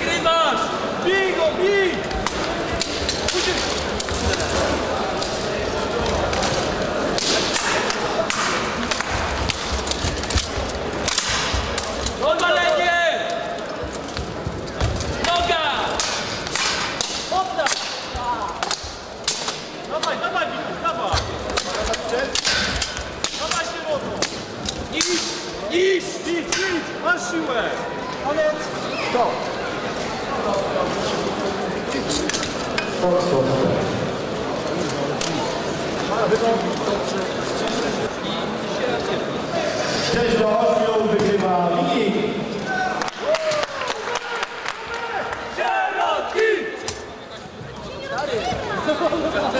Wygrywasz! Bij go, bij! Odwalenie! Noga! Odda! Dawaj, dawaj, dawaj! Dawaj się wodą! Idź! Masz siłę! Koniec! Stop! Cześć do 8 wygrywa Miki! Sierotki!